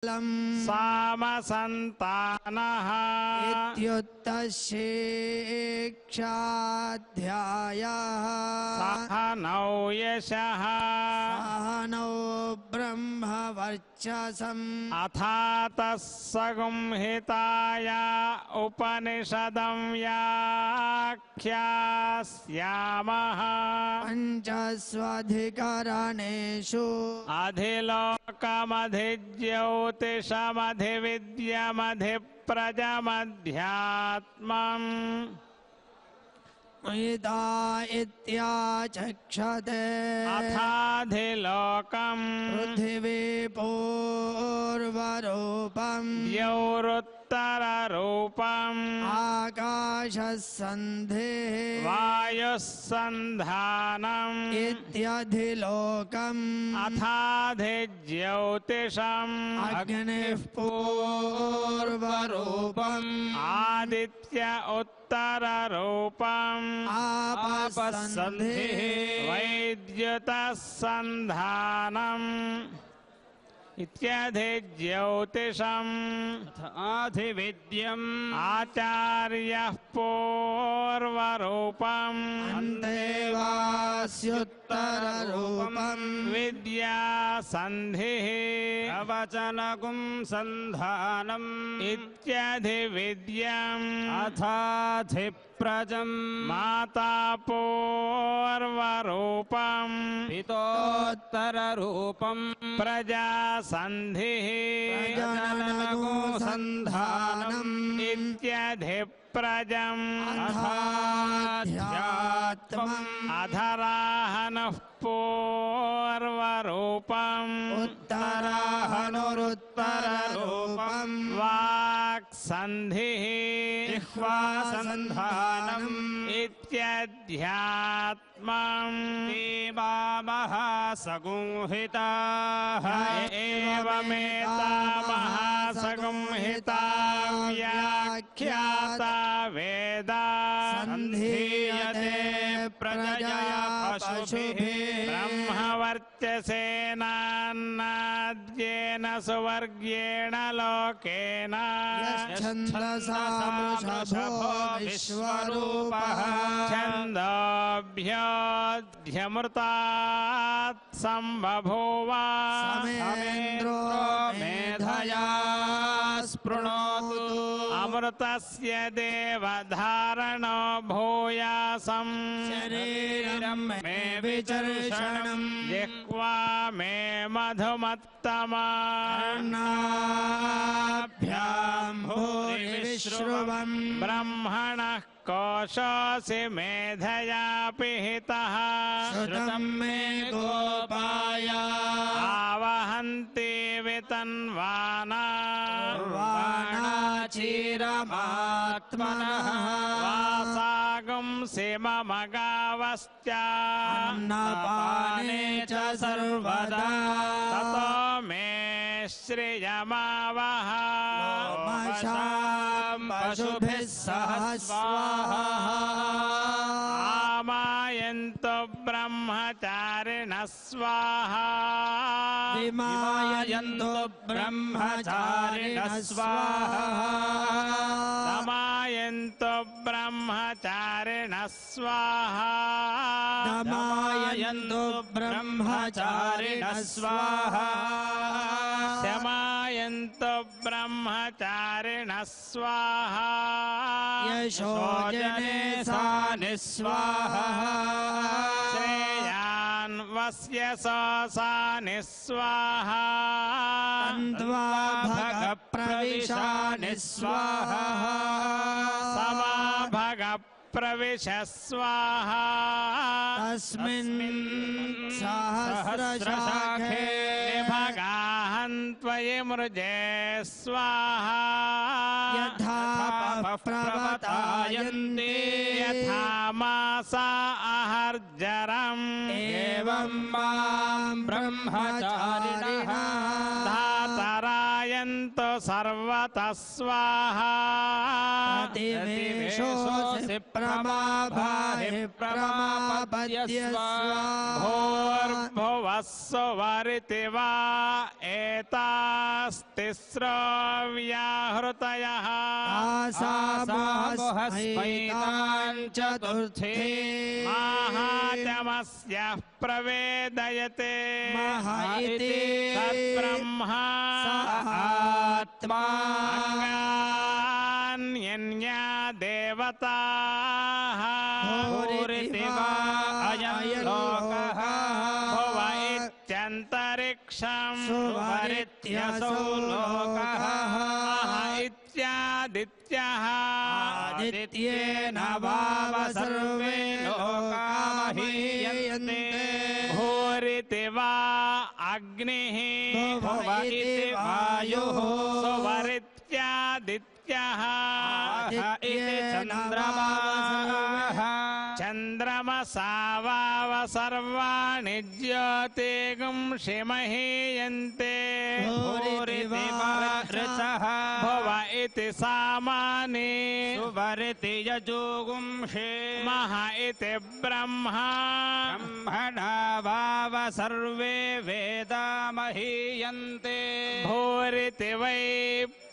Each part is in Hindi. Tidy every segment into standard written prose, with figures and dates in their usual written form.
साम संतानः इत्युत्तशिक्षाध्यायः सहनौ यशः सहनौ ब्रह्मवर्चसम् अथात सगुंहिताय उपनिषदं व्याख्यास्यामः पञ्चस्वाधिकरणेषु अधिलोकमधिज्योतिषमधिविद्यमधिप्रजमध्यात्मम् इदा इत्याचक्षते अथाधिलोकम् पृथिवी पूर्वरूपम् द्यौरुत्तररूपम् आकाशसन्धिः वायुसन्धानम् इत्यधिलोकम् अथाधिज्योतिषम् अग्निः पूर्वरूपम् आदित्य उत्तररूपम् आपसन्धिः वैद्युतसन्धानम् इत्यादि ज्योतिषम् अधिविद्यम् आचार्यः पूर्वरूपम् अन्तेवास्योत्तररूपम् विद्यासन्धिः प्रवचनगुम् सन्धानम् इत्यादि विद्यम् अथाधि प्रजम् माता पूर्वरूपम् पितोत्तररूपम् प्रजा सन्धिः प्रजननगो सन्धानम् इत्यादि प्रजम् अध्यात्मम् अधराहनः पूर्वरूपम् उत्तराहनुरुत्तररूपम् वाक्सन्धिः जिह्वासन्धानम् इत्यध्यात्मम् एवामः सगुंहिताः एवमेतामः सगुंहिता व्याख्याता वेदा सन्धीयते प्रजया पशुभिः ब्रह्मवर्चसेनान्नाद्येन सुवर्गेण लोकेन यच्छन्दसा मुषभो विश्वरूपः छन्दोभ्योऽध्यमृतात् सम्बभूव समेन्द्रो मेधया स्पृणोतु अमृतस्य देवधारणो भूयासम् शरीरं मे विचर्षणम् जिह्वा मे मधुमत्तमा कर्णाभ्यां भूरि विश्रुवम् ब्रह्मणः कोशोऽसि मेधया पिहितः श्रुतं मे गोपाय आवहन्ति वितन्वाना चिरमात्मनः वासागुंसि मम गावश्चा अन्नपाने च सर्वदा ततो मे श्रियमावह लोमशां पशुभिः सह स्वाहा आमायन्तो ब्रह्मचारिणः स्वाहा विमायन्तो ब्रह्मचारिणः स्वाहा समायन्तो ब्रह्मचारिणः स्वाहा समायन्तो ब्रह्मचारिणः स्वाहा समायन्तो ब्रह्मचारिणः स्वाहा यशो जनेशानि स्वाहा श्रेयान् वस्य सानि स्वाहा त्वा भगप्रविशानि स्वाहा समा भगप्रविश स्वाहा तस्मिन् सहस्रशाखे भगाहन्त्वयि मृजे स्वाहा यथा प्रवतायन्ते यथा मासा आहर्जरम् एवं मां ब्रह्मचारिणः धातराय यंत सर्वतः स्वाहा दिवेशो सिप्रमाभाहि प्रमापद्यस्वा भोर्भुवस्सो वरितिवा एतास्तिस्रव्याहृतयः आसामोहस्मैताञ्चतुर्थे महात्मस्यः प्रवेदयते महायते सब्रह्मा आत्मा अन्यन्या देवता भूरितिवा अयलोकः भवैत्यन्तरिक्षं भरित्यसो लोकः इत्यादित्यः आदित्येन वाव सर्वे लोकाः महीयन्ते भूरितिवा अग्निः वायुः स्वरित्यादित्यः चन्द्रमः चन्द्रमसा वाव सर्वाणि ज्योतिर्गुंषि महीयन्ते भूरितिवा ऋचः भव इति सामाने सुवरिति यजुगुंषि मह इति ब्रह्मा ब्रह्मणा वाव सर्वे वेदा महीयन्ते भूरिति वै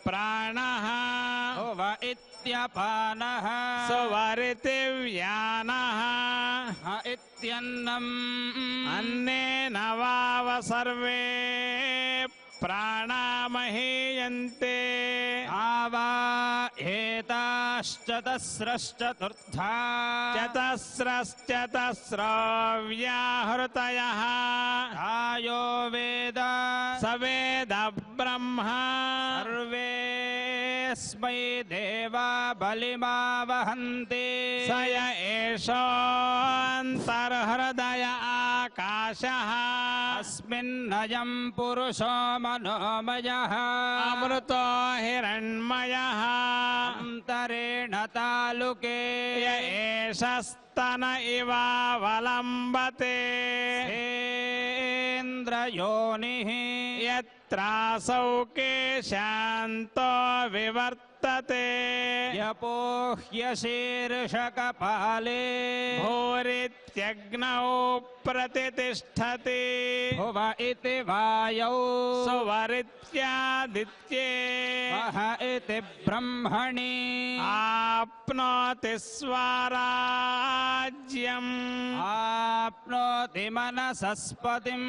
प्राणः भुव इत्यपानः सुवरिति व्यानः इत्यन्नम् अन्नेन वाव सर्वे प्राणा महीयन्ते आवा एताश्चतस्रश्चतुर्धा चतस्रश्चतस्रव्याहृतयः आयो वेद सवेद ब्रह्मा सर्वे स्मै देवा बलिमा वहन्ते सय एषान्तर्हृदय आकाशः अस्मिन्नयं पुरुषो मनोमयः अमृतो हिरण्मयः अन्तरेण तालुके य एषस्तन इवावलम्बते इन्द्रयोनिः यत्रासौ केशान्तो विवर्तते यपोह्यशीर्षकपाले भूरित्यग्नौ प्रतिष्ठते भुव इति वायौ सुवरित्यादित्ये वह इति ब्रह्मणि आपनोति स्वराज्यम् आपनोति मनसस्पतिम्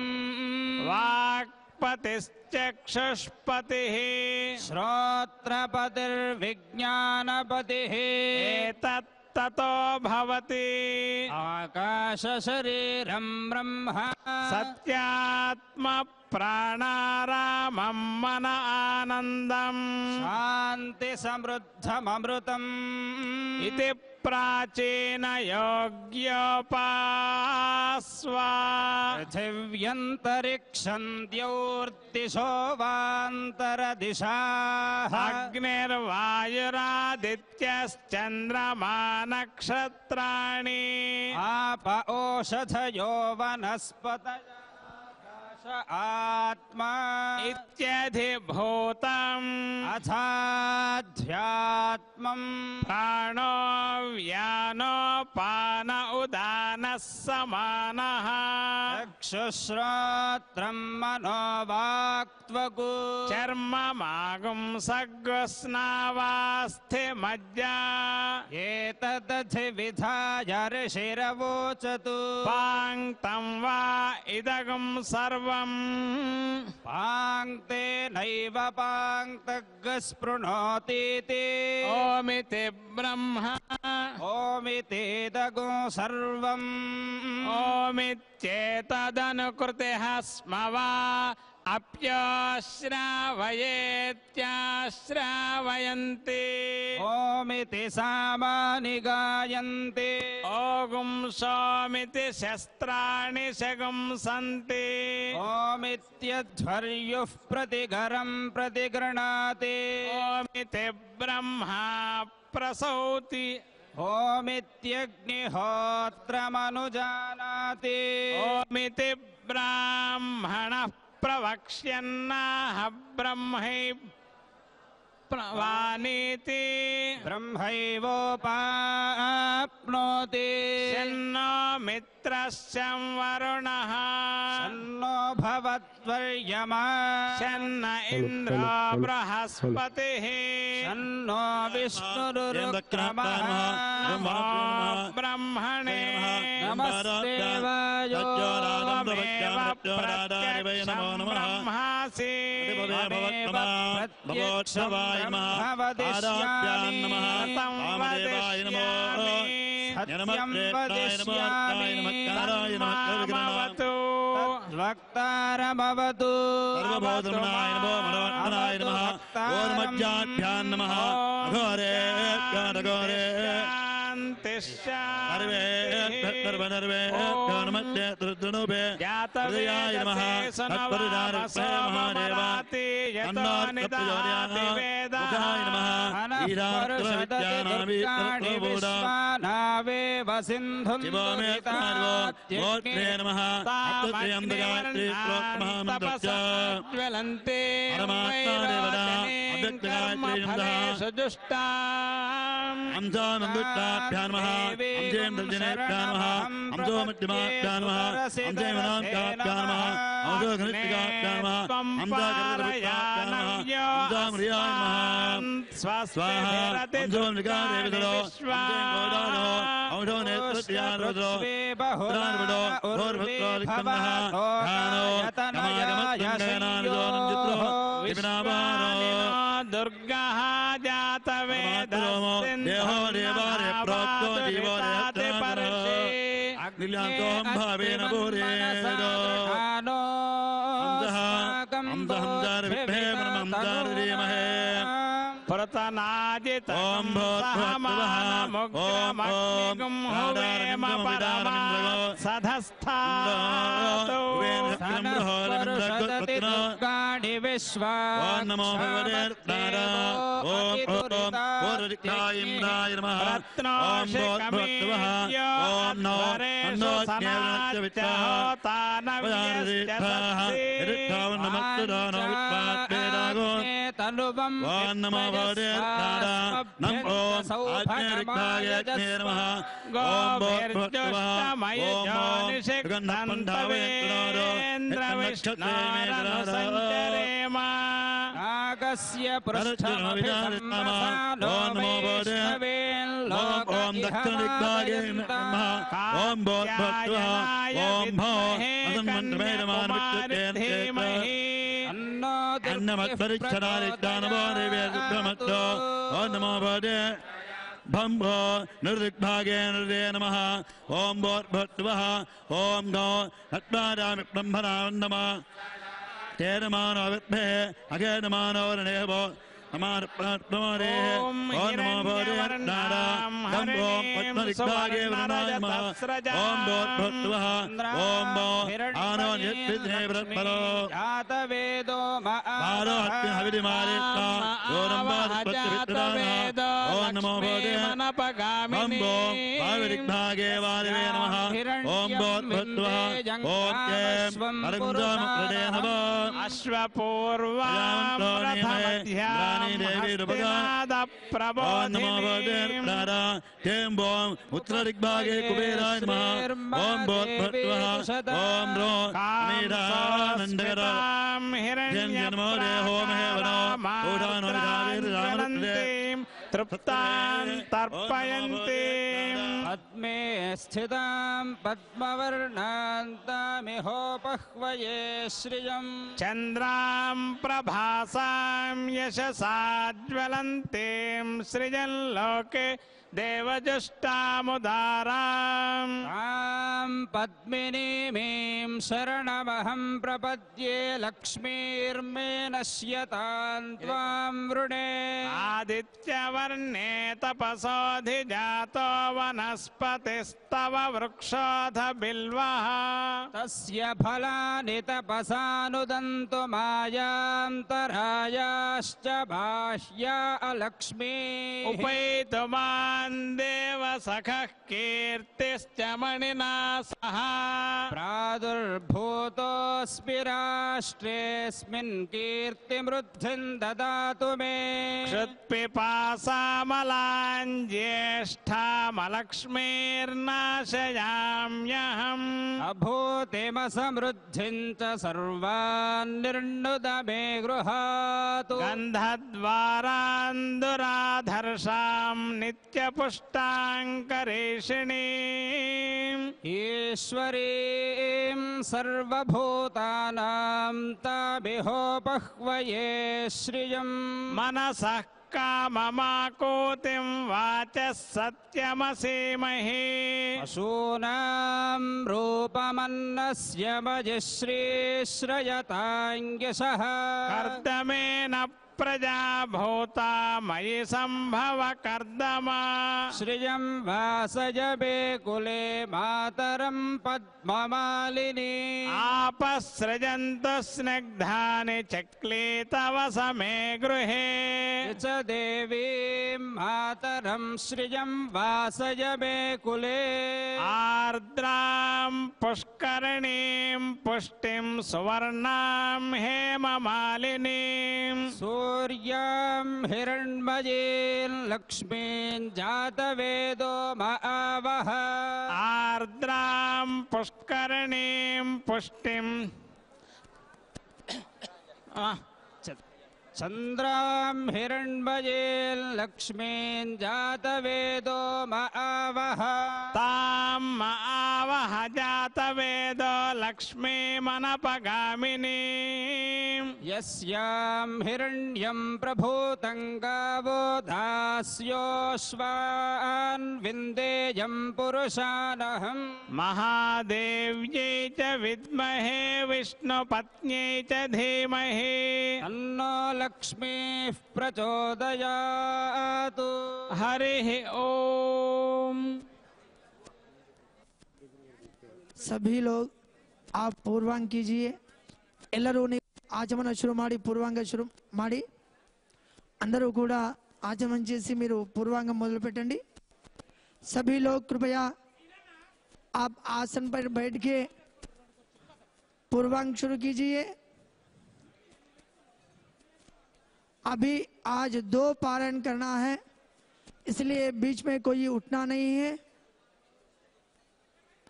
वाक्पतिश्चक्षुष्पतिः श्रोत्रपतिर्विज्ञानपतिः एतत् ततो भवति आकाशशरीरं ब्रह्म सत्यात्मा प्राणारामं मन आनन्दं शान्ति समृद्धममृतम् इति प्राचीन योग्योपास्वा पृथिव्यन्तरिक्षं द्यौर्दिशो वान्तरदिशाः अग्निर्वायुरादित्यश्चन्द्रमा नक्षत्राणि आप ओषधयो वनस्पतयः आत्मा इत्यधिभूतम् अथाध्यात्मम् प्राणो व्यानो पान उदानः समानः चक्षुश्रोत्रं मनो वाक्त्वगु चर्ममागुं सग्स्नावास्थिमज्जा एतद्धिविधाय ऋषिरवोचतु पाङ्क्तं वा इदगं सर्वं पाङ्क्ते नैव पाङ्क्तगस्पृणोतीति ओमिति ब्रह्मा ओमितेदगो सर्वं ओमित्येतदनुकृतिः स्मवा अप्याश्रावयेत्याश्रावयन्ति ओमिति सामानि गायन्ति ओगुं सोमिति शस्त्राणि शगुंसन्ति ओमित्यध्वर्युः प्रतिघरं प्रतिगृह्णाति ओमिति ब्रह्मा प्रसौति ओमित्यग्निहोत्रमनुजानाति ओमिति ब्राह्मणः प्रवक्ष्यन्नाह ब्रह्मैवानीति ब्रह्मैवोपाप्नोति शन्नो मित्रस्य वरुणः शन्नो भवद्वर्यमा शन्न इन्द्रो बृहस्पतिः शन्नो विष्णुरुक्रमः नमो ब्रह्मणे नमस्ते वायो मेव प्रत्यक्षं ब्रह्मासि मेव प्रत्यक्षं ब्रह्मवदिष्यामि तं वदिष्यामि सत्यं वदिष्यामि तन्मामवतु तद्वक्तारमवतु सर्वभूतमनाय नमो मनोन्मनाय नमः ओर्मज्जाभ्यां नमः अघोरेभ्यः अघोरेभ्यः सर्वे सर्वनर्वे नमस्ते त्रिदुनुभे हृदयाय नमः तत्परिदारस्य महादेवाति यतोनिदाति वेदाय नमः ईरात्रविद्यानामित्रत्तो बोधानावे वसिन्धुं तुरितात्यो गोत्रे नमः तपसा ज्वलन्ते परमात्मदेवता अभ्यक्तगायत्री सजुष्टा अंजानंदुष्टा प्यानमह अंजेन्द्रजने प्यानमह अंजोमतिमा प्यानमह अंजेवनाम प्यानमह अंजोघनितिका प्यानमह अंजागरुविता प्यानमह अंजामरियानमह स्वास्वाहा अंजोनिका देविदलो अंजेवदानो अंजोनेत्रत्यानोदलो बहुरानोदलो बहुरभत्रोलिकमह धानो नमागमत्तनयनानोदलो विनामानो दुर्गा जातवेदः देहो देवारे प्रोक्तो जीवोरे परशे अग्निलांकों भावेन भूरे दो अंधहंधर विभेमन अंधहंधर रीमहे प्रतनाजित सहमान मुक्तमग्निगुम होवेम परमा सधस्थातो सनस्परुषदतितु गाढ़ि विश्वाक्षामस्ते ओम ओरिक्तायम्नाय नमः ओम भोत्वः ओम नोरेशु समाच्योतानव्यस्तः इरिक्तावनमस्तुदानविपात्पेदागों तनुवम् नागस्य पृष्ठमय अन्नमत्परिच्छनादिदानवारिवेदुक्रमत्तो भंभो निर्दिग्भागे निर्दे नमः ओम बोधभत्वः ओम गो हत्मादामि ब्रह्मनान्नमा तेरमानो वित्पे अगेरमानो रनेवो हमार प्रमाणे ओम नमोभरे नारा गंभो पद्मरिक्तागे वरनायमा ओम बोधभत्वः ओम बो आनोन्यत्पिधे व्रतपरो जातवेदो मारो हत्य हविदिमारिता गोरंबाद पत्रित्राना ओम नमोभरे गंभो भाविरिक्तागे वारिवे नमः ओम बोधभत्वः ओम केम अरिंदम प्रदेहवो अश्वपूर्वा प्रथमध्या निदेविरुपदा प्रबोधिनीं नारा केम्बों उत्तरिक्बागे कुबेराय नमः ओम बोधभत्वः ओम रो मीरा नंदरा जन्मोदे होम हेवनो उड़ानो रामरुद्रेम तृप्तां तर्पयन्तीं पद्मे स्थितां पद्मवर्णान्तामिहोपह्वये श्रियं चन्द्रां प्रभासां यशसाज्वलन्तीं श्रियल्लोके देवजुष्टामुदारां तां पद्मिनीं शरणमहं प्रपद्ये लक्ष्मीर्मे नश्यतां त्वां वृणे आदित्यवर्णे तपसोऽधिजातो वनस्पतिस्तव वृक्षोऽथ बिल्वः तस्य फलानि तपसानुदन्तु मायान्तरायाश्च भाष्या अलक्ष्मी उपैतुमा देव सखः कीर्तिश्च मणिना सह प्रादुर्भूतोऽस्मि राष्ट्रेऽस्मिन् कीर्तिमृद्धिं ददातु मे। क्षुत्पिपासामलाञ्ज्येष्ठामलक्ष्मीर्नाशयाम्यहम् अभूतिमसमृद्धिं च सर्वान् निर्नुद मे गृहातु। गन्धद्वारान् दुराधर्षां नित्यपुष्टाङ्करेषिणीम् ईश्वरीं सर्वभूतानां ताभिहोपह्वये श्रियं। मनसः काममाकोतिं वाचः सत्यमसीमहि पशूनां रूपमन्नस्य मजिश्रीश्रयताङ्गिषः। कर्दमेन प्रजा भूता मयि संभव कर्दमा श्रियं वासय बेकुले मातरं पद्ममालिनी। आपसृजन्तु स्निग्धानि चक्ले तव समे गृहे च देवीं मातरं श्रियं वासय बेकुले। आर्द्रां पुष्करणीं पुष्टिं सुवर्णां हेममालिनीं सूर्यां हिरण्मयीं लक्ष्मीं जातवेदो महावः। आर्द्रां पुष्करणीं पुष्टिं चंद्रां हिरण्मयीं लक्ष्मीं जातवेदो महावः। तां महावः जातवेदो लक्ष्मीमनपगामिनीं यस्यां हिरण्यं प्रभूतं गावो दास्योऽश्वान् विन्देयं पुरुषानहम्। महादेव्यै च विद्महे विष्णुपत्न्यै च धीमहि तन्नो लक्ष्मीः प्रचोदयातु। हरिः ओम। सभी लोग आप पूर्वांग कीजिए। एलरू आचमन शुरू पूर्वांग शुरू अंदरू कूडा आचमन चेसी पूर्वांग मोदलु पेट्टंडी। सभी लोग कृपया आप आसन पर बैठ के पूर्वांग शुरू कीजिए। अभी आज 2 पारायण करना है, इसलिए बीच में कोई उठना नहीं है,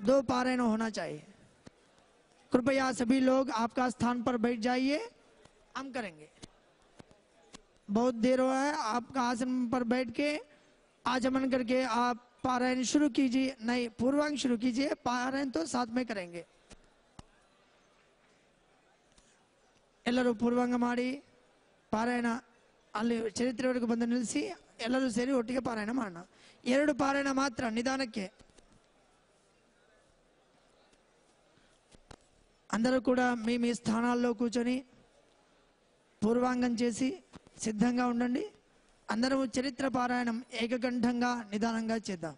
2 पारायण होना चाहिए। कृपया सभी लोग आपका स्थान पर बैठ जाइए, हम करेंगे। बहुत देर हुआ है, आपका आसन पर बैठ के आचमन करके आप पारायण शुरू कीजिए, नहीं पूर्वांग शुरू कीजिए, पारायण तो साथ में करेंगे। एलरू पूर्वांग माड़ी पारायण अल्ली चरित्र वरकु बंद निलिसी एल्लरू सेरी ओट्टिगे पारायण माडोण। 2 पारायण मात्र निदानक्के। अंदरू कूडा मी मी स्थानाल्लो कूर्चोनि पूर्वांगं चेसी सिद्धंगा उंडंडी। अंदरू चरित्र पारायणं एककंठंगा निदानंगा चेद्दां।